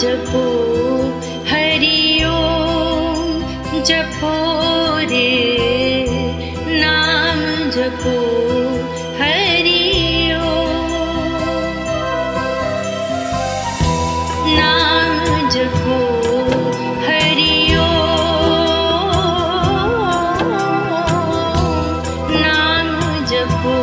जपो हरि ओम जपो रे नाम जपो हरि ओम नाम जपो हरि ओम नाम जपो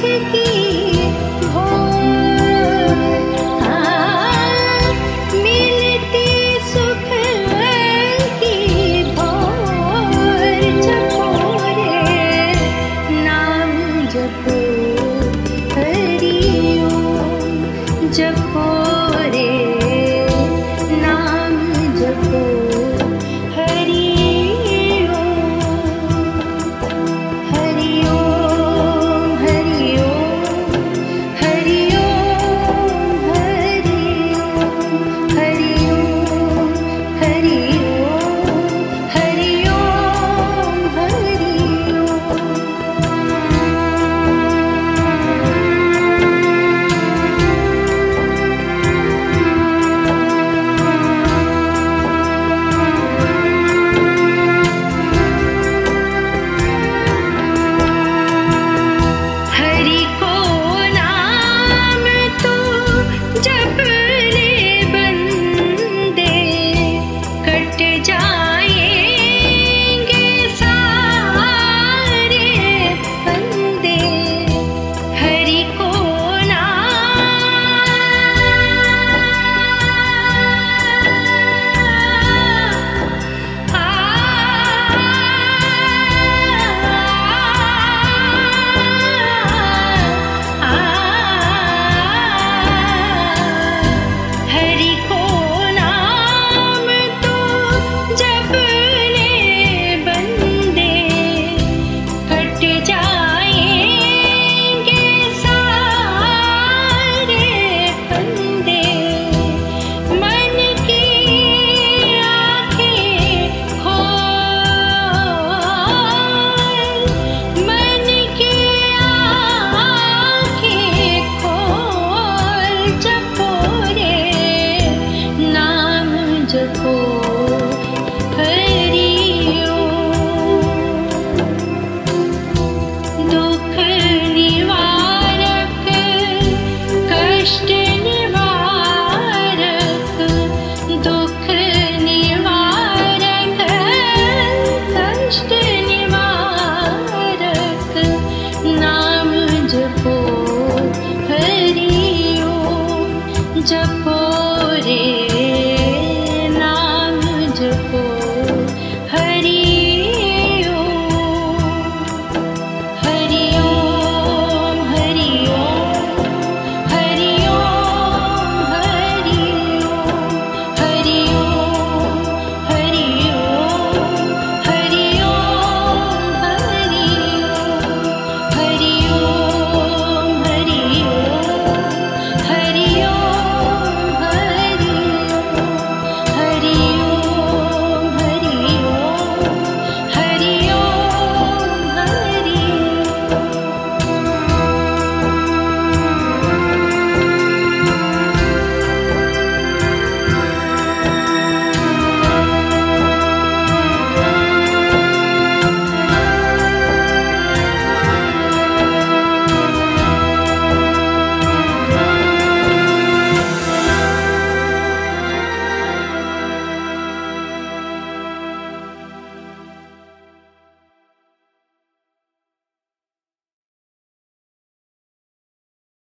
Thank you.